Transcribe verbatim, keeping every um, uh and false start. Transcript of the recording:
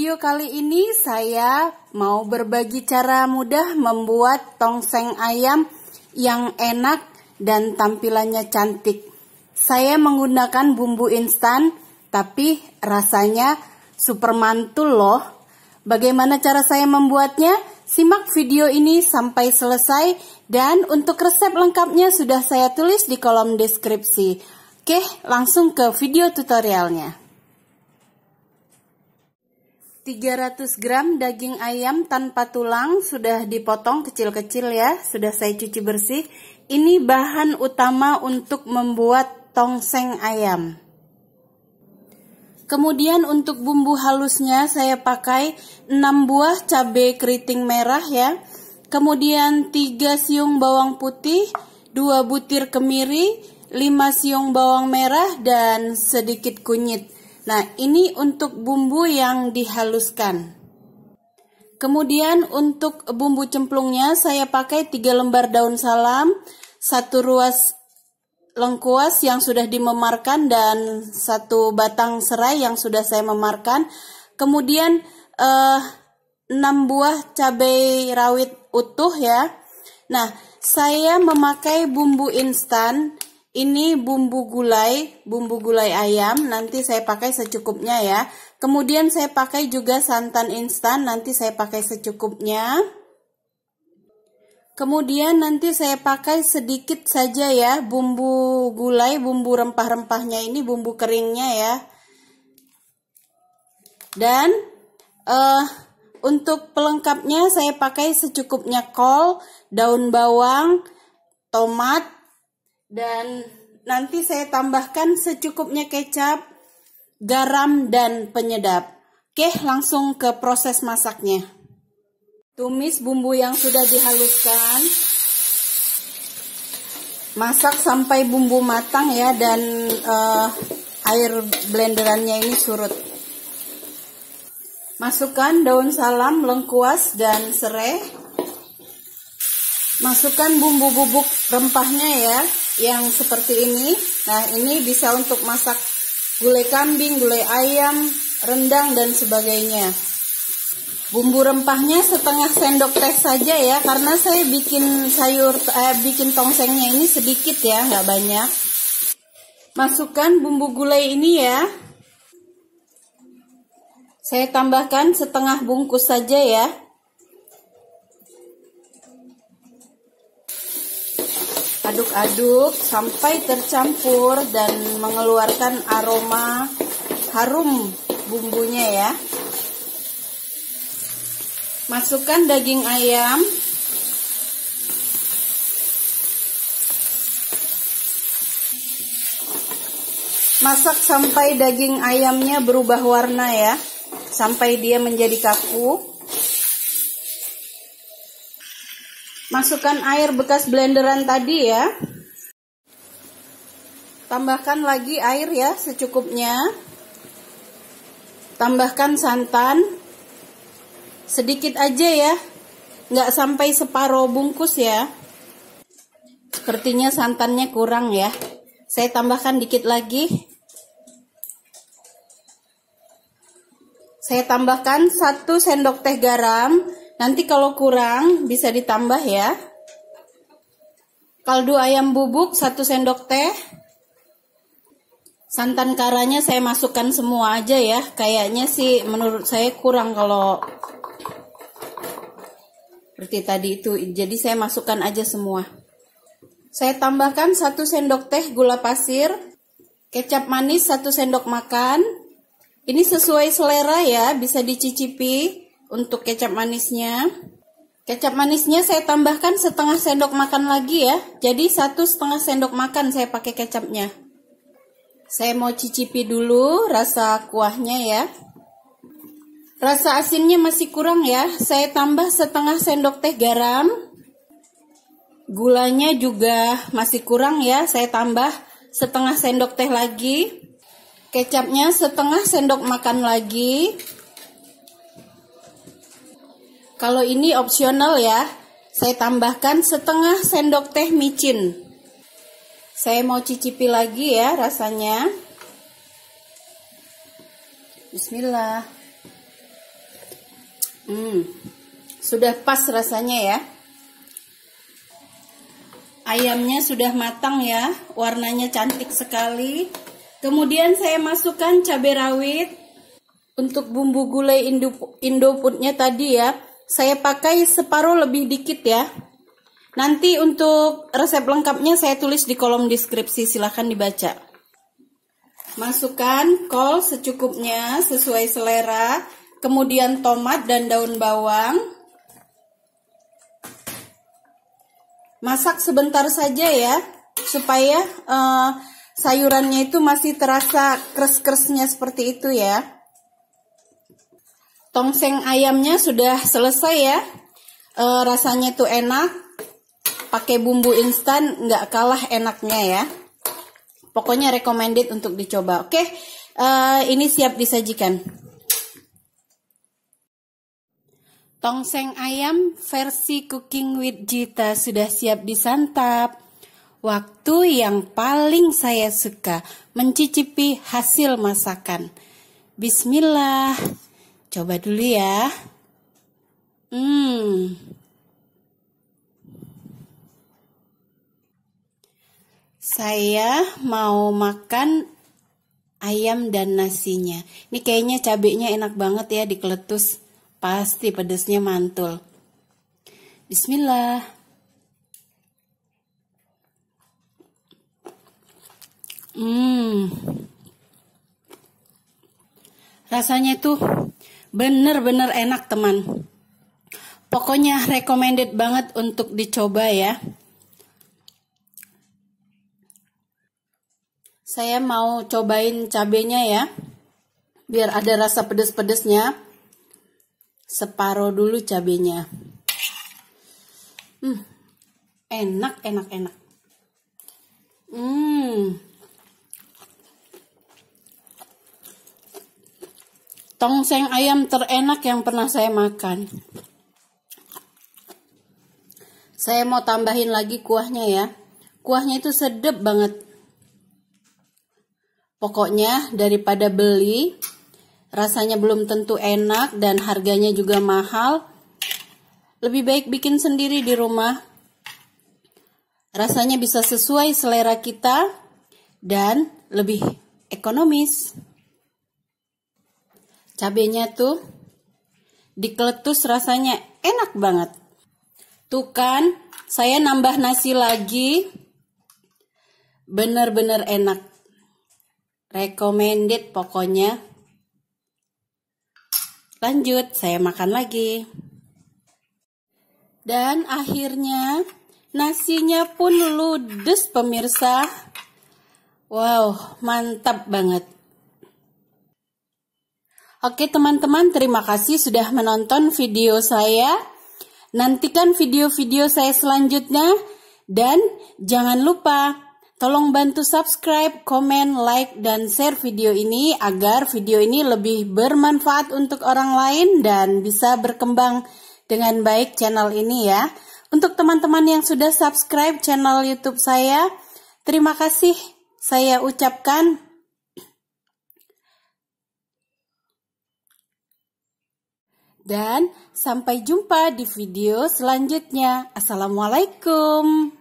video kali ini saya mau berbagi cara mudah membuat tongseng ayam yang enak dan tampilannya cantik. Saya menggunakan bumbu instan, tapi rasanya super mantul loh. Bagaimana cara saya membuatnya? Simak video ini sampai selesai, dan untuk resep lengkapnya sudah saya tulis di kolom deskripsi. Oke, langsung ke video tutorialnya. tiga ratus gram daging ayam tanpa tulang sudah dipotong kecil-kecil ya, sudah saya cuci bersih. Ini bahan utama untuk membuat tongseng ayam. Kemudian untuk bumbu halusnya saya pakai enam buah cabai keriting merah ya. Kemudian tiga siung bawang putih, dua butir kemiri, lima siung bawang merah dan sedikit kunyit. Nah, ini untuk bumbu yang dihaluskan. Kemudian untuk bumbu cemplungnya saya pakai tiga lembar daun salam, satu ruas lengkuas yang sudah dimemarkan dan satu batang serai yang sudah saya memarkan. Kemudian eh, enam buah cabai rawit utuh ya. Nah, saya memakai bumbu instan. Ini bumbu gulai, bumbu gulai ayam, nanti saya pakai secukupnya ya. Kemudian saya pakai juga santan instan, nanti saya pakai secukupnya. Kemudian nanti saya pakai sedikit saja ya, bumbu gulai, bumbu rempah-rempahnya ini, bumbu keringnya ya. Dan uh, untuk pelengkapnya saya pakai secukupnya kol, daun bawang, tomat, dan nanti saya tambahkan secukupnya kecap, garam, dan penyedap. Oke, langsung ke proses masaknya. Tumis bumbu yang sudah dihaluskan. Masak sampai bumbu matang ya, dan eh, air blenderannya ini surut. Masukkan daun salam, lengkuas, dan serai. Masukkan bumbu bubuk rempahnya ya, yang seperti ini. Nah, ini bisa untuk masak gulai kambing, gulai ayam, rendang, dan sebagainya. Bumbu rempahnya setengah sendok teh saja ya, karena saya bikin sayur eh, bikin tongsengnya ini sedikit ya, nggak banyak. Masukkan bumbu gulai ini ya, saya tambahkan setengah bungkus saja ya. Aduk-aduk sampai tercampur dan mengeluarkan aroma harum bumbunya ya. Masukkan daging ayam. Masak sampai daging ayamnya berubah warna ya, sampai dia menjadi kaku. Masukkan air bekas blenderan tadi ya. Tambahkan lagi air ya secukupnya. Tambahkan santan. Sedikit aja ya, nggak sampai separuh bungkus ya. Sepertinya santannya kurang ya. Saya tambahkan dikit lagi. Saya tambahkan satu sendok teh garam. Nanti kalau kurang bisa ditambah ya. Kaldu ayam bubuk satu sendok teh. Santan karanya saya masukkan semua aja ya. Kayaknya sih menurut saya kurang kalau seperti tadi itu. Jadi saya masukkan aja semua. Saya tambahkan satu sendok teh gula pasir. Kecap manis satu sendok makan. Ini sesuai selera ya, bisa dicicipi. Untuk kecap manisnya, kecap manisnya saya tambahkan setengah sendok makan lagi ya. Jadi satu setengah sendok makan saya pakai kecapnya. Saya mau cicipi dulu rasa kuahnya ya. Rasa asinnya masih kurang ya. Saya tambah setengah sendok teh garam. Gulanya juga masih kurang ya. Saya tambah setengah sendok teh lagi. Kecapnya setengah sendok makan lagi. Kalau ini opsional ya, saya tambahkan setengah sendok teh micin. Saya mau cicipi lagi ya rasanya. Bismillah. Hmm, sudah pas rasanya ya. Ayamnya sudah matang ya, warnanya cantik sekali. Kemudian saya masukkan cabai rawit. Untuk bumbu gulai Indofoodnya tadi ya, saya pakai separuh lebih dikit ya. Nanti untuk resep lengkapnya saya tulis di kolom deskripsi, silahkan dibaca. Masukkan kol secukupnya sesuai selera, kemudian tomat dan daun bawang. Masak sebentar saja ya, supaya uh, sayurannya itu masih terasa kres-kresnya seperti itu ya. Tongseng ayamnya sudah selesai ya, uh, rasanya tuh enak. Pakai bumbu instan nggak kalah enaknya ya. Pokoknya recommended untuk dicoba. Oke, uh, ini siap disajikan. Tongseng ayam versi Cooking with Gita sudah siap disantap. Waktu yang paling saya suka mencicipi hasil masakan. Bismillah. Coba dulu ya. Hmm. Saya mau makan ayam dan nasinya. Ini kayaknya cabenya enak banget ya dikeletus. Pasti pedesnya mantul. Bismillah. Hmm. Rasanya tuh bener-bener enak teman. Pokoknya recommended banget untuk dicoba ya. Saya mau cobain cabenya ya, biar ada rasa pedes-pedesnya. Separuh dulu cabenya. Hmm, enak, enak, enak. Hmm, tongseng ayam terenak yang pernah saya makan. Saya mau tambahin lagi kuahnya ya. Kuahnya itu sedap banget. Pokoknya daripada beli, rasanya belum tentu enak dan harganya juga mahal. Lebih baik bikin sendiri di rumah. Rasanya bisa sesuai selera kita dan lebih ekonomis. Cabenya tuh dikeletus rasanya enak banget. Tuh kan, saya nambah nasi lagi. Bener-bener enak. Recommended pokoknya. Lanjut, saya makan lagi. Dan akhirnya nasinya pun ludes pemirsa. Wow, mantap banget. Oke teman-teman, terima kasih sudah menonton video saya. Nantikan video-video saya selanjutnya. Dan jangan lupa tolong bantu subscribe, komen, like, dan share video ini agar video ini lebih bermanfaat untuk orang lain dan bisa berkembang dengan baik channel ini ya. Untuk teman-teman yang sudah subscribe channel YouTube saya, terima kasih saya ucapkan. Dan sampai jumpa di video selanjutnya. Assalamualaikum.